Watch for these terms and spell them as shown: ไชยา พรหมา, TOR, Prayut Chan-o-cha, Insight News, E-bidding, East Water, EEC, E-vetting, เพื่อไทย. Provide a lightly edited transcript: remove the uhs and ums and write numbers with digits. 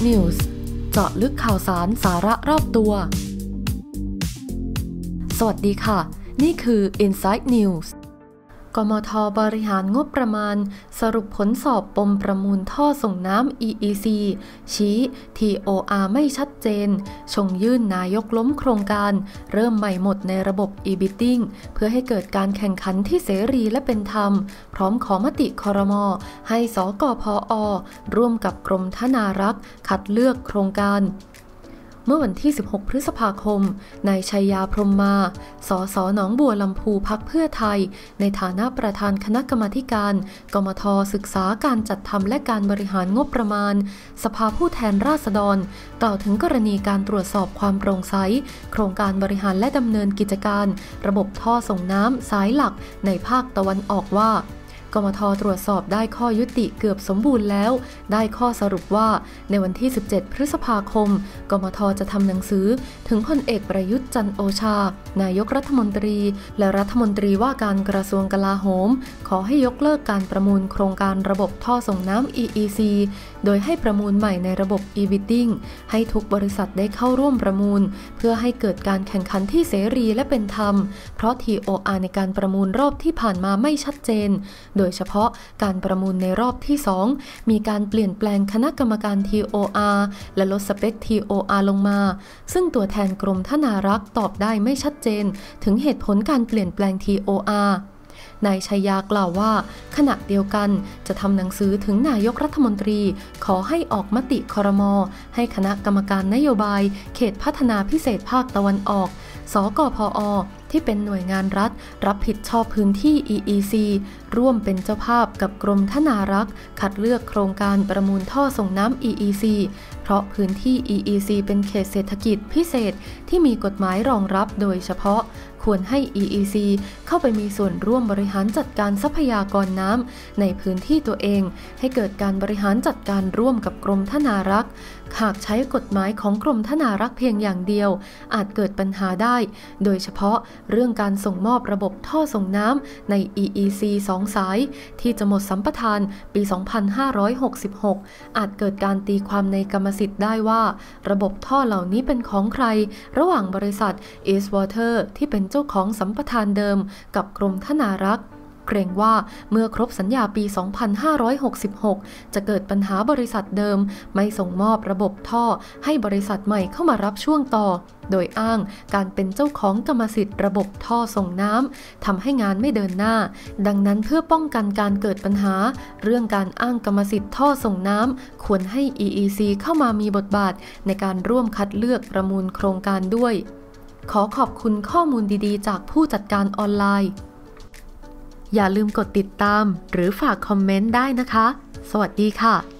Insight News เจาะลึกข่าวสารสาระรอบตัวสวัสดีค่ะนี่คือ Insight News กมธ.บริหารงบประมาณสรุปผลสอบปมประมูลท่อส่งน้ำ EEC ชี้ TOR ไม่ชัดเจนชงยื่นนายกล้มโครงการเริ่มใหม่หมดในระบบ E-bidding เพื่อให้เกิดการแข่งขันที่เสรีและเป็นธรรมพร้อมขอมติครม.ให้สกพอ.ร่วมกับกรมธนารักษ์คัดเลือกโครงการเมื่อวันที่16พฤษภาคมนายชัยยาพรหมมาสสหนองบัวลำพูพรรคเพื่อไทยในฐานะประธานคณะกรรมาธิการกมธ.ศึกษาการจัดทำและการบริหารงบประมาณสภาผู้แทนราษฎรกล่าวถึงกรณีการตรวจสอบความโปร่งใสโครงการบริหารและดำเนินกิจการระบบท่อส่งน้ำสายหลักในภาคตะวันออกว่ากมธ.ตรวจสอบได้ข้อยุติเกือบสมบูรณ์แล้วได้ข้อสรุปว่าในวันที่17พฤษภาคมกมธ.จะทำหนังสือถึงพลเอกประยุทธ์จันทร์โอชานายกรัฐมนตรีและรัฐมนตรีว่าการกระทรวงกลาโหมขอให้ยกเลิกการประมูลโครงการระบบท่อส่งน้ำ EEC โดยให้ประมูลใหม่ในระบบ E-vetting ให้ทุกบริษัทได้เข้าร่วมประมูลเพื่อให้เกิดการแข่งขันที่เสรีและเป็นธรรมเพราะ TOR ในการประมูลรอบที่ผ่านมาไม่ชัดเจนโดยเฉพาะการประมูลในรอบที่2มีการเปลี่ยนแปลงคณะกรรมการ TOR และลดสเปค TOR ลงมาซึ่งตัวแทนกรมธนารักษ์ตอบได้ไม่ชัดเจนถึงเหตุผลการเปลี่ยนแปลง TORนายชัยยากล่าวว่าขณะเดียวกันจะทำหนังสือถึงนายกรัฐมนตรีขอให้ออกมติครม.ให้คณะกรรมการนโยบายเขตพัฒนาพิเศษภาคตะวันออกสกพอ.ที่เป็นหน่วยงานรัฐรับผิดชอบพื้นที่ EEC ร่วมเป็นเจ้าภาพกับกรมธนารักษ์คัดเลือกโครงการประมูลท่อส่งน้ำ EEC เพราะพื้นที่ EEC เป็นเขตเศรษฐกิจพิเศษที่มีกฎหมายรองรับโดยเฉพาะควรให้ EEC เข้าไปมีส่วนร่วมบริหารจัดการทรัพยากรน้ำในพื้นที่ตัวเองให้เกิดการบริหารจัดการร่วมกับกรมธนารักษ์หากใช้กฎหมายของกรมธนารักษ์เพียงอย่างเดียวอาจเกิดปัญหาได้โดยเฉพาะเรื่องการส่งมอบระบบท่อส่งน้ำใน EEC 2 สายที่จะหมดสัมปทานปี 2566 อาจเกิดการตีความในกรรมสิทธิ์ได้ว่าระบบท่อเหล่านี้เป็นของใครระหว่างบริษัท East Water ที่เป็นเจ้าของสัมปทานเดิมกับกรมธนารักษ์เกรงว่าเมื่อครบสัญญาปี 2566 จะเกิดปัญหาบริษัทเดิมไม่ส่งมอบระบบท่อให้บริษัทใหม่เข้ามารับช่วงต่อโดยอ้างการเป็นเจ้าของกรรมสิทธิ์ระบบท่อส่งน้ำทำให้งานไม่เดินหน้าดังนั้นเพื่อป้องกันการเกิดปัญหาเรื่องการอ้างกรรมสิทธิ์ท่อส่งน้ำควรให้ EEC เข้ามามีบทบาทในการร่วมคัดเลือกประมูลโครงการด้วยขอขอบคุณข้อมูลดีๆจากผู้จัดการออนไลน์อย่าลืมกดติดตามหรือฝากคอมเมนต์ได้นะคะสวัสดีค่ะ